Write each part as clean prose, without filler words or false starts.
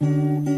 Yang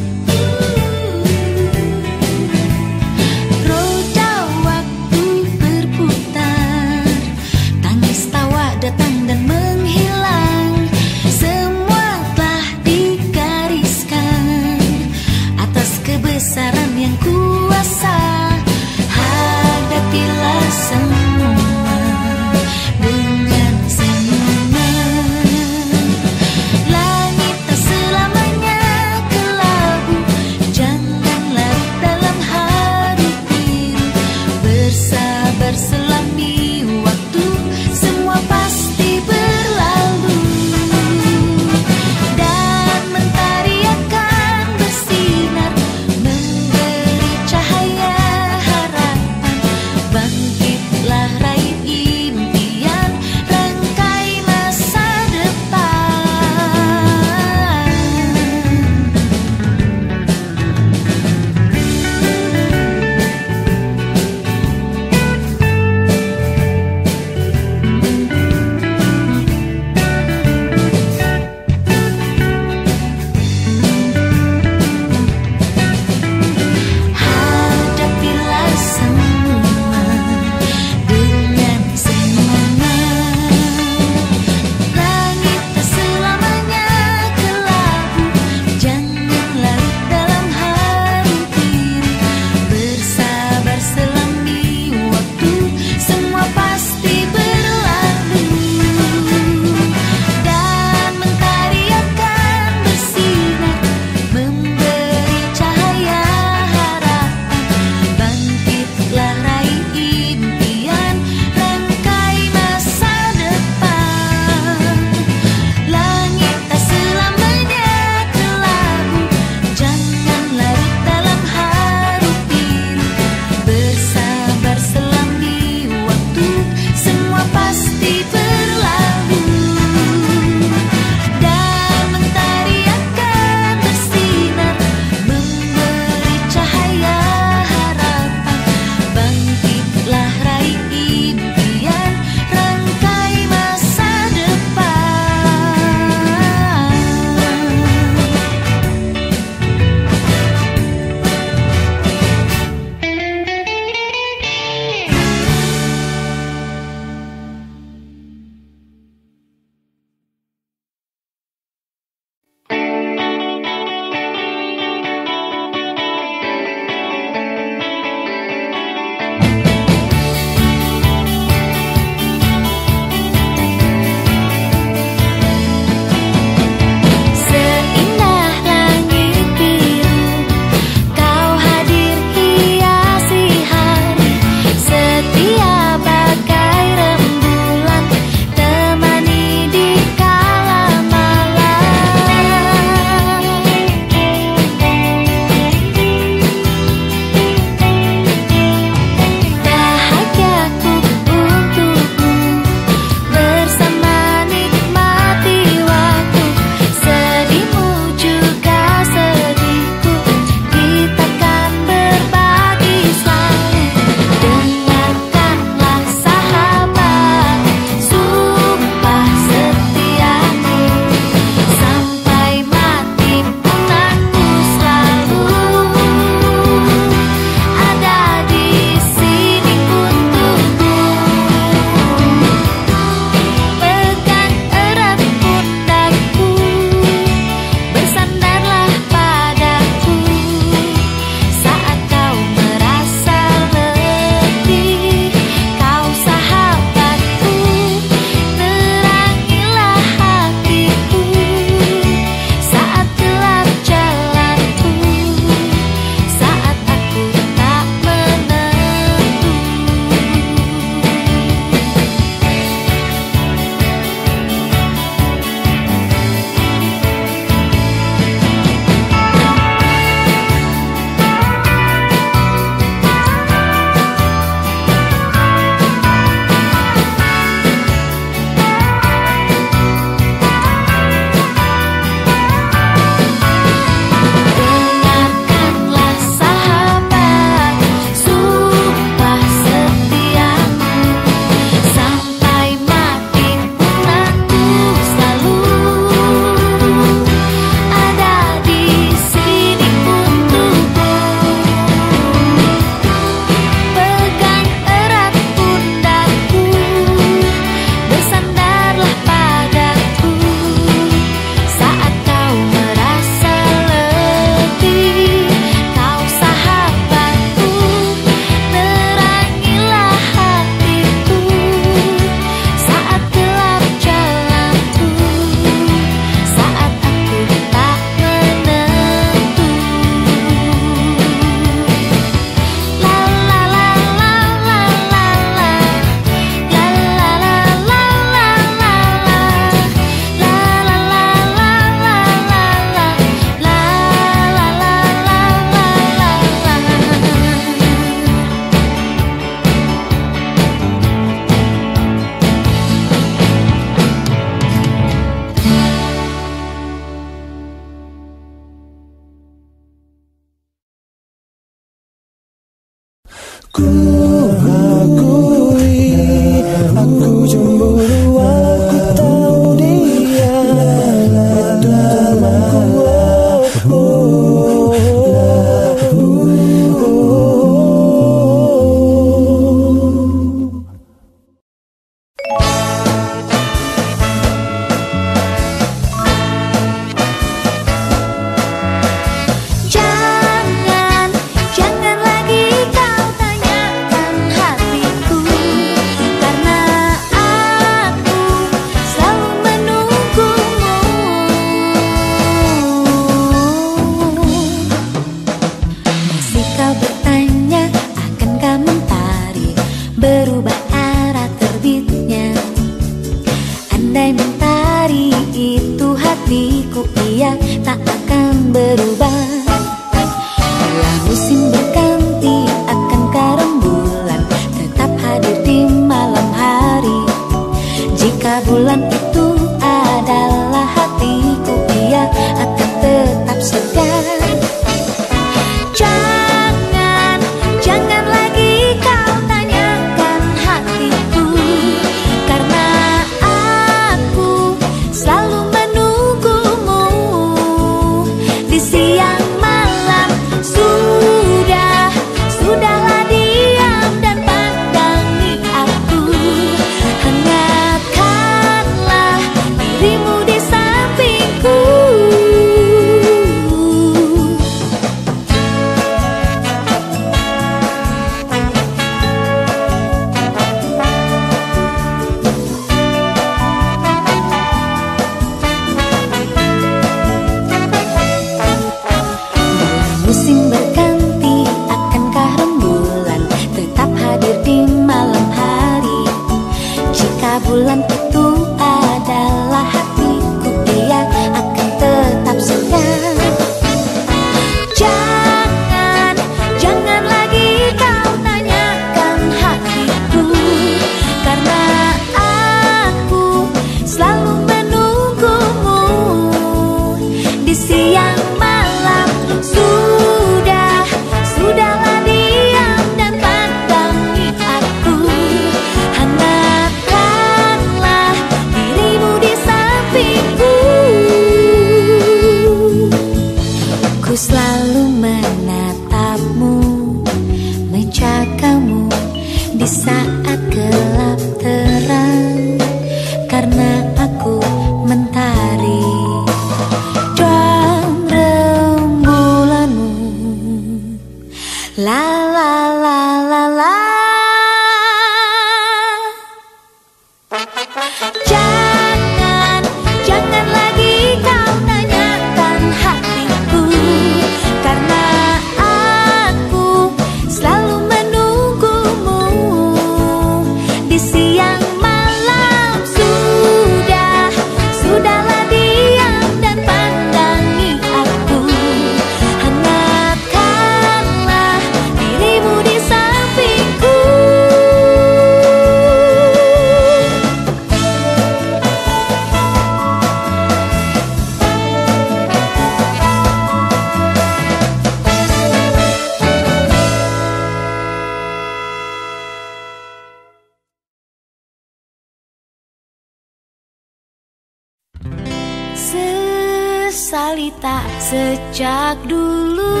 Sesali tak sejak dulu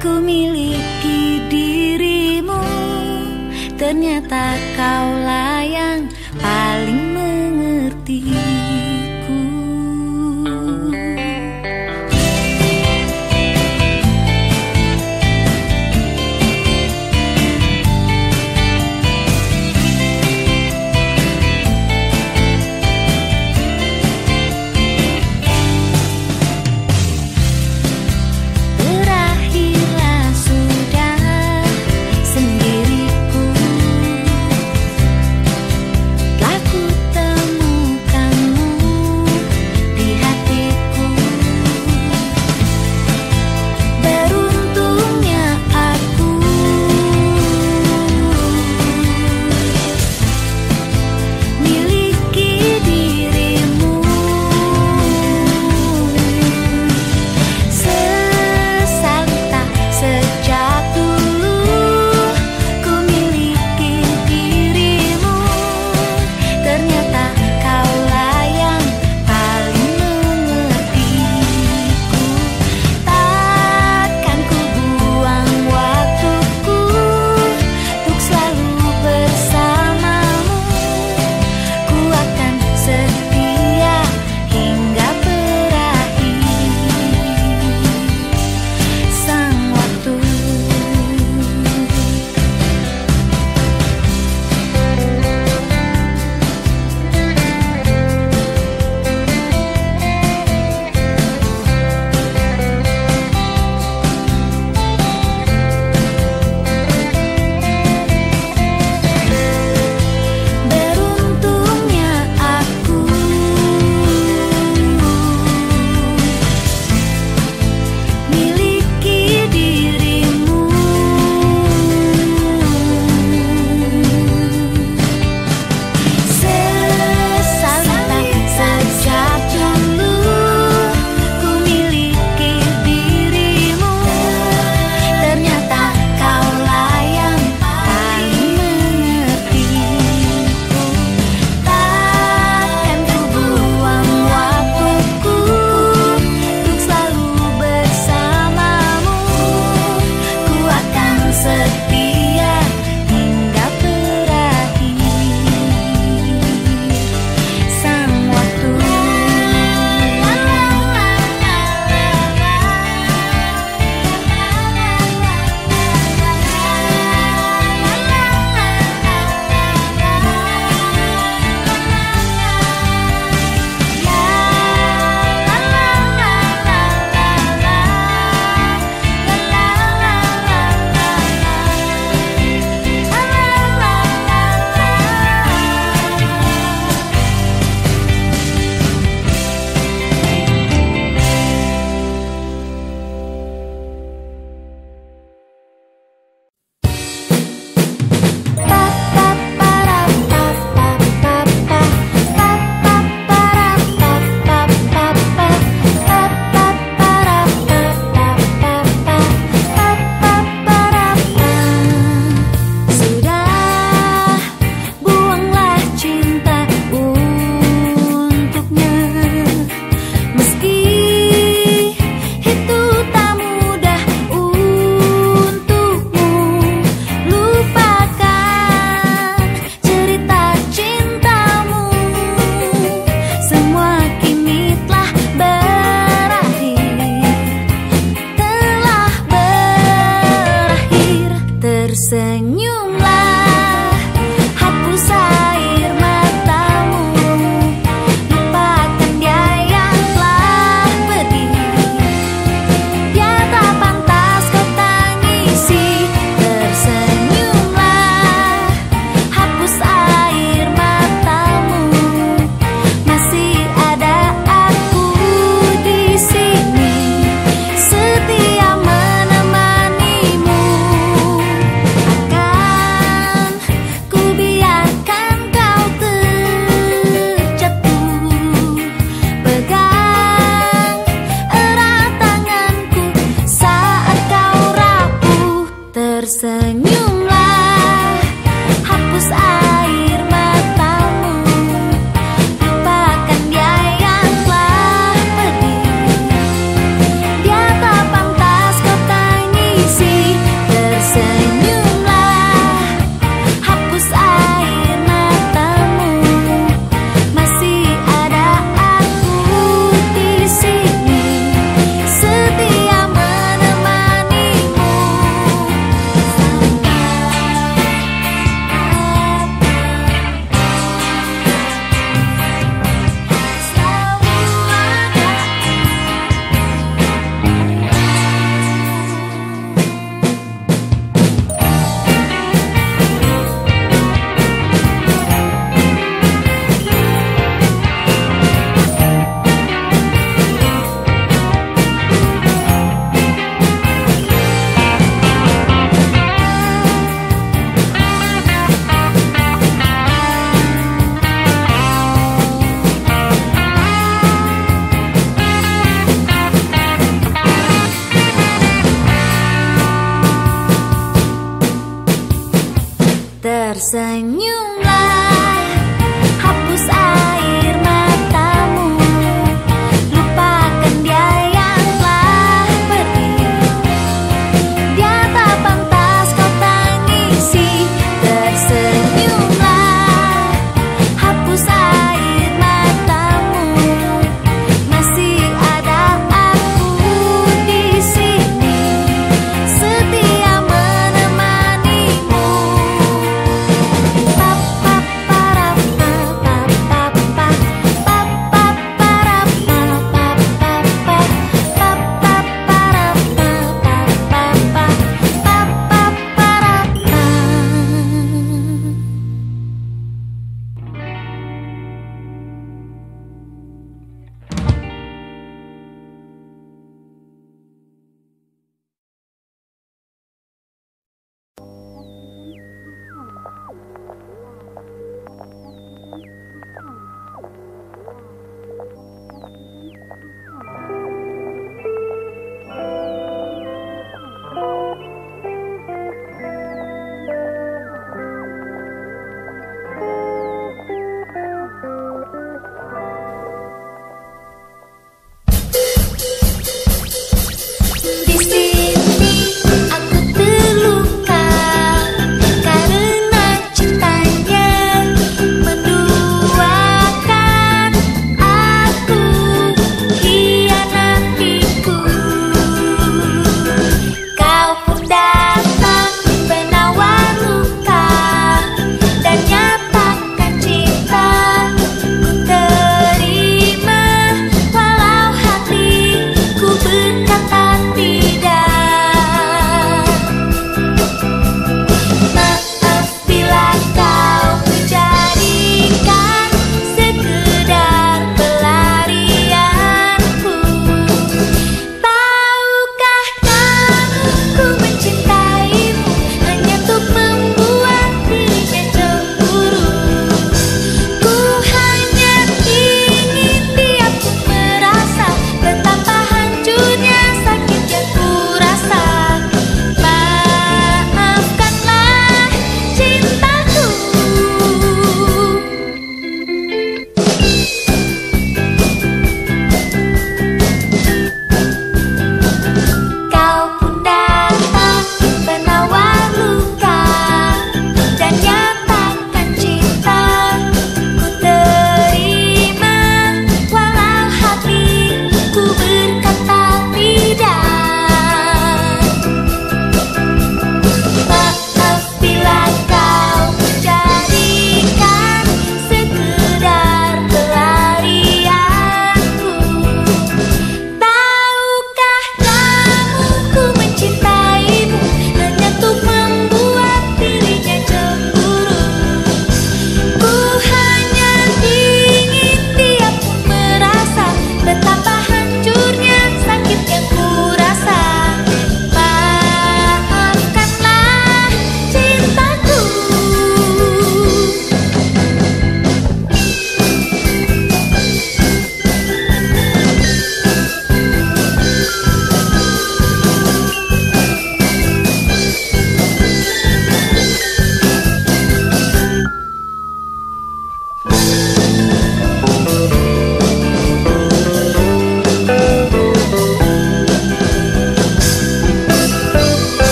ku miliki dirimu, ternyata kaulah yang paling mengertiku. Ku Tersenyumlah, hapus air matamu, lupakan dia yang telah pergi. Dia tak pantas kau tangisi. Tersenyumlah, hapus air matamu, masih ada aku di sini, setia menemanimu.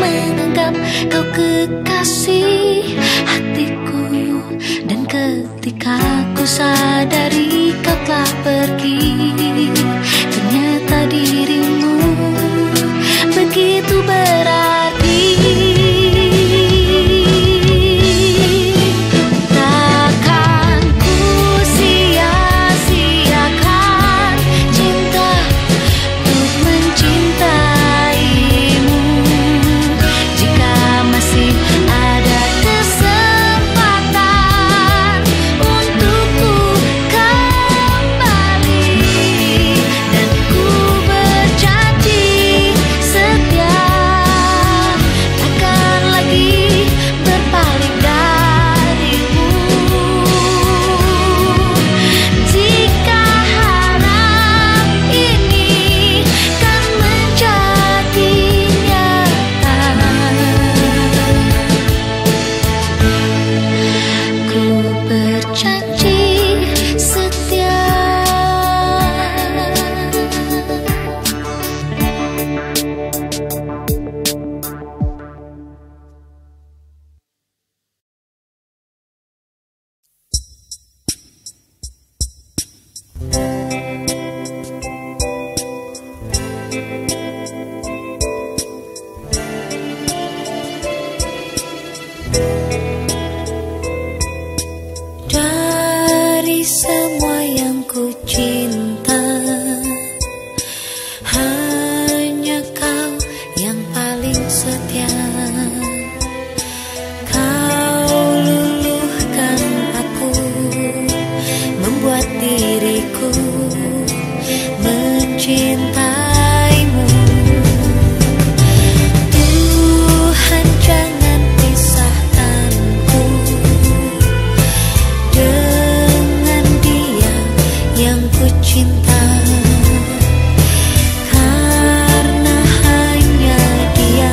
menganggap kau kekasih hatiku. Dan ketika ku sadari kau telah pergi, ternyata dirimu begitu berarti. Cinta karena hanya dia.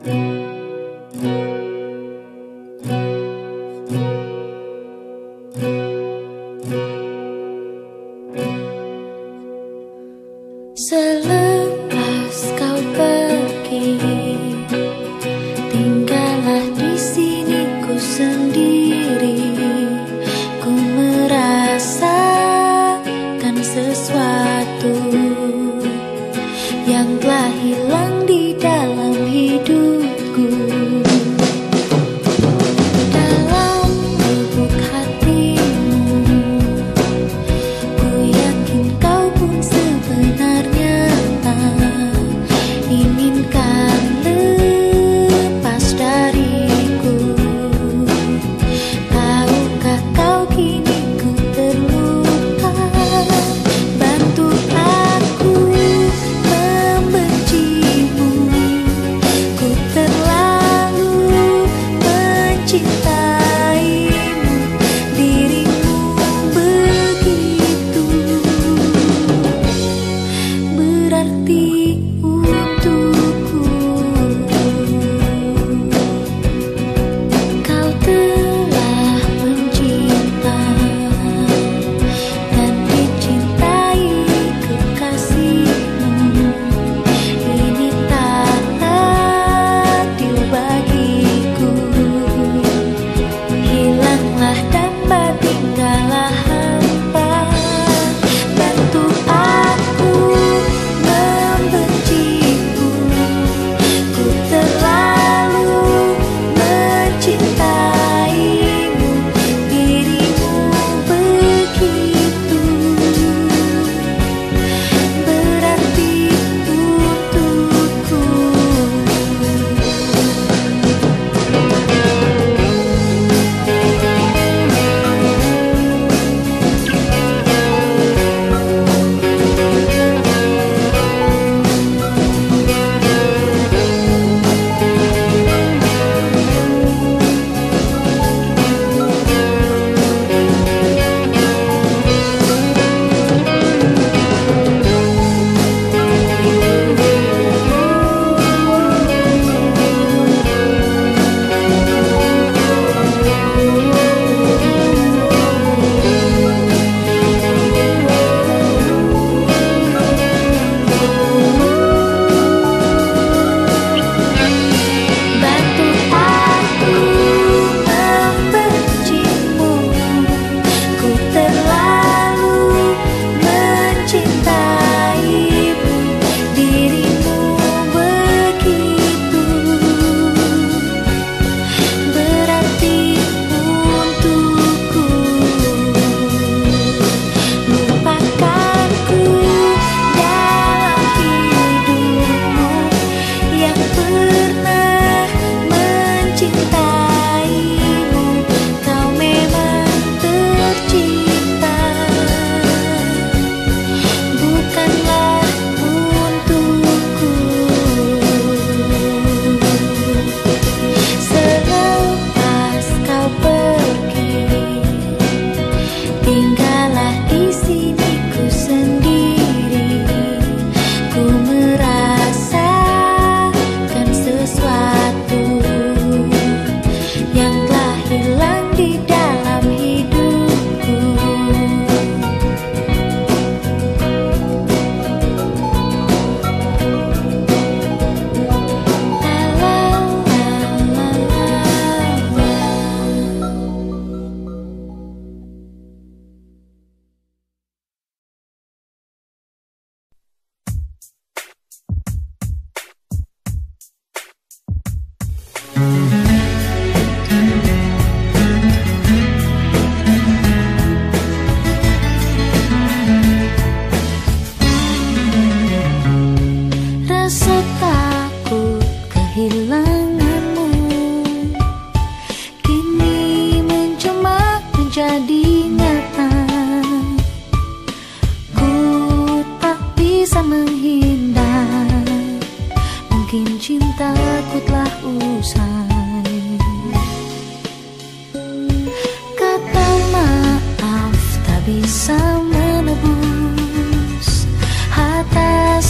Selepas kau pergi, tinggallah di sini ku sendiri. Ku merasakan sesuatu yang telah hilang di dalam hidupku.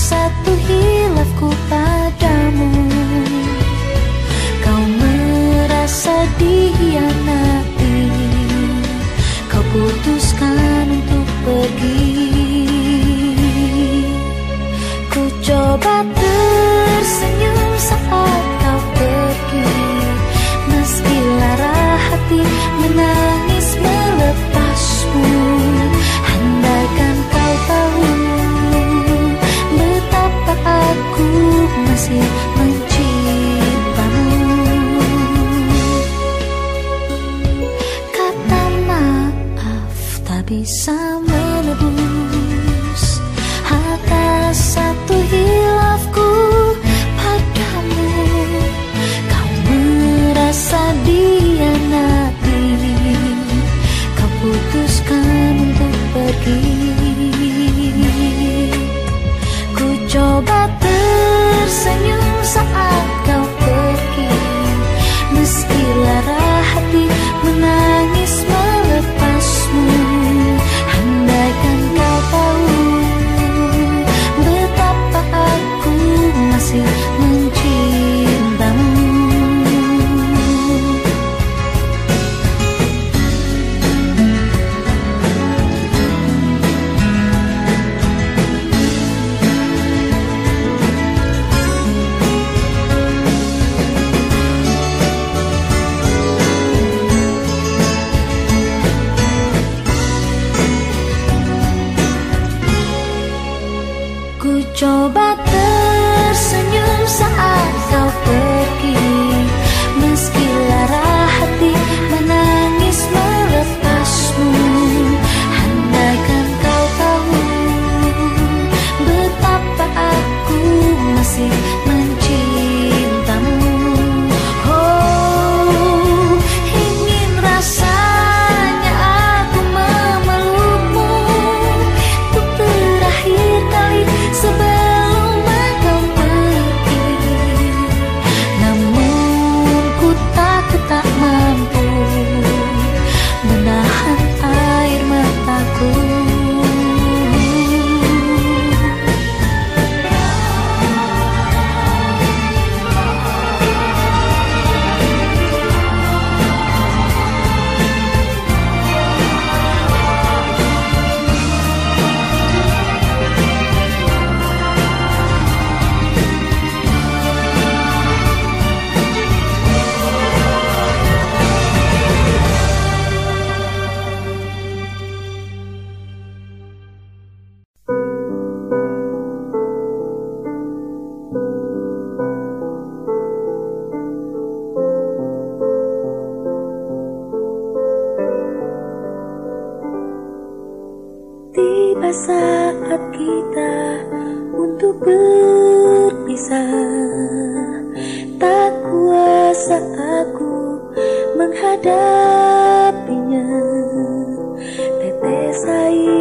Satu hilafku padamu, bisa menebus atas satu hilafku padamu. Kau merasa dihianati, kau putuskan untuk pergi. Ku coba tersenyum saat kau pergi, meski lara hati menangis melepasmu. Andaikan kau tahu betapa aku masih mencintamu. Coba tersenyum saat kau pergi, meski lara hati menangis melepasmu. Andaikan kau tahu betapa aku masih mencintamu. Oh, ingin rasanya aku memelukmu untuk terakhir kali sebelum saat kita untuk berpisah. Tak kuasa aku menghadapinya, tetes air